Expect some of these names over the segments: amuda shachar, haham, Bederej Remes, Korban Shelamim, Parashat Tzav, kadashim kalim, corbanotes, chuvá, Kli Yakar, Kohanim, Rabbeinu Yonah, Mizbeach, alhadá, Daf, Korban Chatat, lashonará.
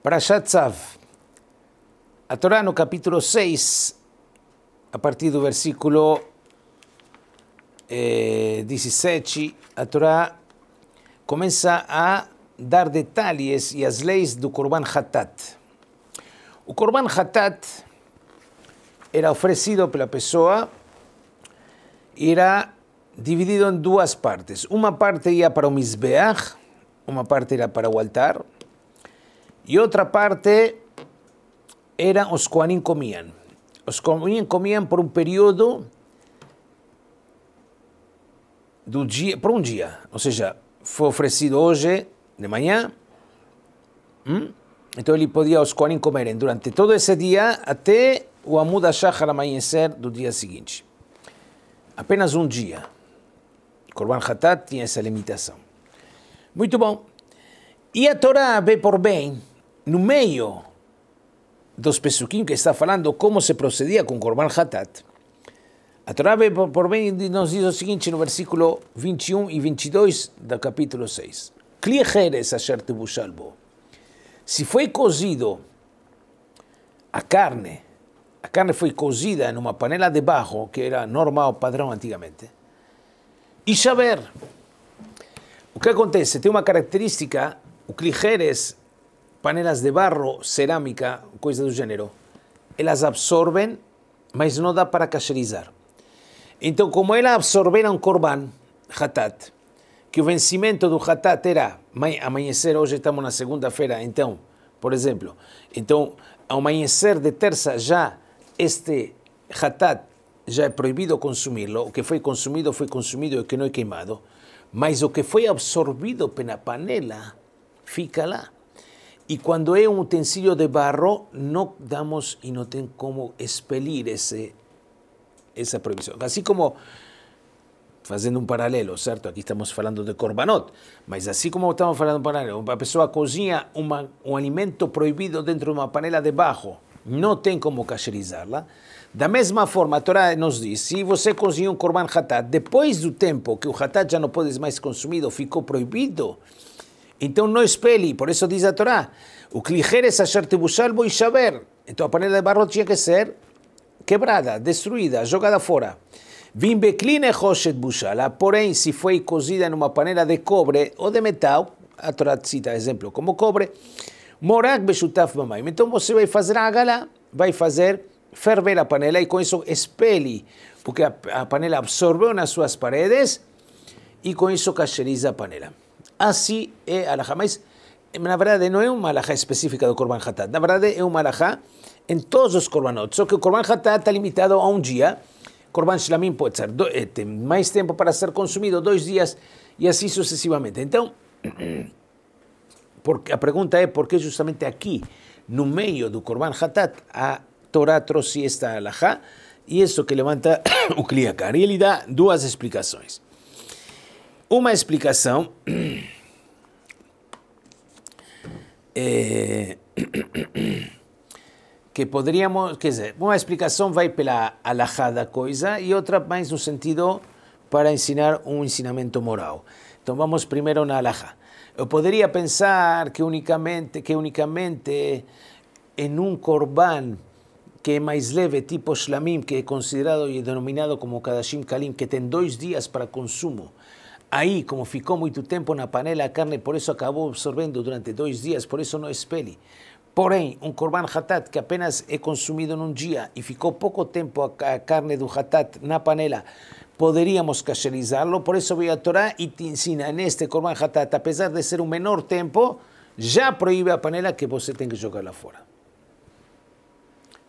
Parashat Tzav, a Torano capítulo 6, a partir del versículo 17, a Torah comienza a dar detalles y las leyes del Korban Chatat. El Korban Chatat era ofrecido por la persona, era dividido en dos partes. Una parte era para el Mizbeach, una parte era para el altar, y otra parte era los Kohanim comían. Los Kohanim comían por un periodo, por un día. O sea, fue ofrecido hoy de mañana. Entonces, él podía los Kohanim comer durante todo ese día hasta el amuda shachar amanecer del día siguiente. Apenas un día. Korban Chatat tiene esa limitación. Muy bien. Y a Torá ve por bien, no medio dos pesuquim que está falando cómo se procedía con Korban Chatat, a Torá ve por bien y nos dice lo siguiente en el versículo 21 y 22 del capítulo 6. Kli Yakar es asher tebushalbo. Si fue cocido a carne fue cocida en una panela de barro, que era norma o padrón antiguamente, y saber, lo que acontece, tiene una característica. Los clijeres, panelas de barro, cerámica, cosas del género, ellas absorben, mas no da para cacherizar. Entonces, como ellas absorberon un Korban Chatat, que el vencimiento del Chatat era amanecer, hoy estamos en la segunda-feira, entonces, por ejemplo, entonces, al amanecer de terza, ya este Chatat ya es prohibido consumirlo, o que fue consumido y que no es queimado, mas lo que fue absorbido por la panela, fica lá. Y cuando es un utensilio de barro, no damos y no tenemos cómo expelir esa prohibición. Así como, haciendo un paralelo, ¿cierto? Aquí estamos hablando de corbanot, mas así como estamos hablando de paralelo, una persona cocina un alimento prohibido dentro de una panela de barro, no tiene cómo cacherizarla. De la misma forma, la Torá nos dice, si você cozinha un Korban Chatat, después del tiempo que el Chatat ya no puede más consumirlo, ficou prohibido, entonces no espele, por eso dice la Torá, o clijere es asher tebushalbo y shaber. Entonces la panela de barro tiene que ser quebrada, destruida, jogada fuera. Vim becline hoshet bushala, porém, si fue cocida en una panela de cobre o de metal, la Torá cita ejemplo como cobre, morak beshutaf mamay. Entonces você vai fazer a gala, vai fazer ferver la panela y con eso espele, porque la panela absorbe en sus paredes y con eso cacheriza la panela. Así es alhadá. Mas, na verdade, no es una alhadá específica del Korban Chatat. Na verdade, es una alhadá en todos los corbanotes. Só que el Korban Chatat está limitado a un día. Korban Shelamim puede ser más tiempo para ser consumido, 2 días y así sucesivamente. Entonces, la pregunta es por qué justamente aquí, no medio del Korban Chatat, a Torá trouxe esta alhadá y eso que levanta o Kli Yakar. Y él da 2 explicaciones. Una explicación que podríamos, quer dizer, una explicación va por la alhadá da coisa y otra más en un sentido para ensinar un ensinamiento moral. Entonces vamos primero a la alhadá. Yo podría pensar que únicamente en un corbán que es más leve, tipo shlamim, que es considerado y denominado como kadashim kalim, que tiene 2 días para consumo, ahí, como ficó mucho tiempo en la panela de carne, por eso acabó absorbiendo durante 2 días, por eso no espele. Porém, un Korban Chatat que apenas es consumido en un día y ficó poco tiempo a carne de Chatat en la panela, podríamos cacherizarlo, por eso voy a Torá y te ensina en este Korban Chatat, a pesar de ser un menor tiempo, ya prohíbe a panela que você tenga que jogarla fuera.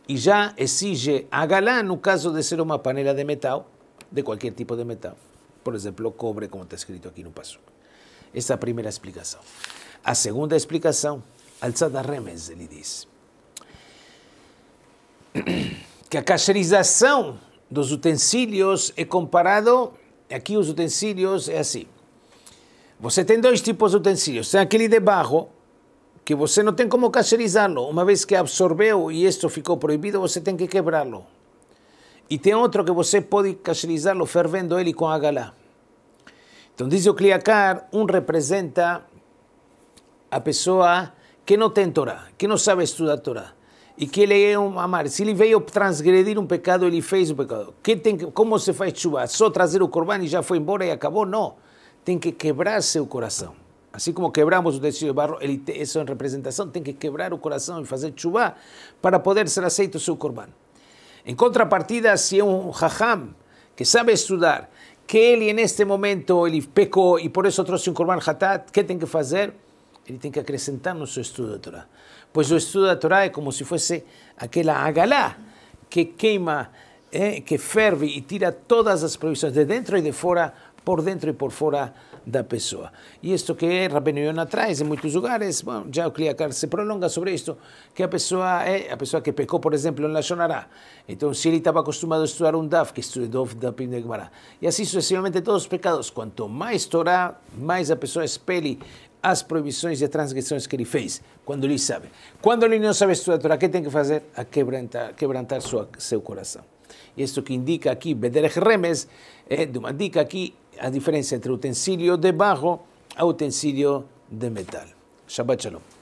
Y ya exige a galán, en caso de ser una panela de metal, de cualquier tipo de metal. Por ejemplo, cobre, como está escrito aquí en un paso. Esta es la primera explicación. La segunda explicación, Bederej Remes, él dice que la cacherización de los utensilios es comparado, aquí los utensilios es así. Você tem 2 tipos de utensilios. Tem aquele de barro, que você no tiene como cacherizarlo. Una vez que absorbeu y esto ficou prohibido, você tem que quebrarlo. Y tem otro que você puede cacherizarlo fervendo él y con agalá. Entonces dice o Kli Yakar, representa a persona que no ten Torah, que no sabe estudiar Torah, y que le amar, se ele veio transgredir un pecado, ele fez un pecado. ¿Cómo se faz chuvá? ¿Só trazer o corban y ya fue embora y acabó? No. Tiene que quebrar su corazón. Así como quebramos el tecido de barro, eso en representación, tiene que quebrar el corazón y hacer chuvá para poder ser aceito su corban. En contrapartida, si es un haham que sabe estudiar, que él en este momento él pecó y por eso trajo un korban chatat, ¿qué tiene que hacer? Él tiene que acrecentar su estudio de Torah. Pues su estudio de Torah es como si fuese aquella agalá que quema, que ferve y tira todas las prohibiciones de dentro y de fuera, por dentro y por fuera de la persona. Y esto que Rabbeinu Yonah trae en muchos lugares, bueno, ya el Kli Yakar se prolonga sobre esto, que a persona que pecó, por ejemplo, en la lashonará. Entonces, si él estaba acostumbrado a estudiar un Daf, que estudió Daf de Gemara. Y así sucesivamente todos los pecados. Cuanto más Torah, más la persona espeli las prohibiciones y las transgresiones que él fez, cuando él sabe. Cuando él no sabe estudiar Torah, ¿qué tiene que hacer? A quebrantar su corazón. Y esto que indica aquí, Bederej Remes, indica aquí la diferencia entre utensilio de barro a utensilio de metal. Shabbat Shalom.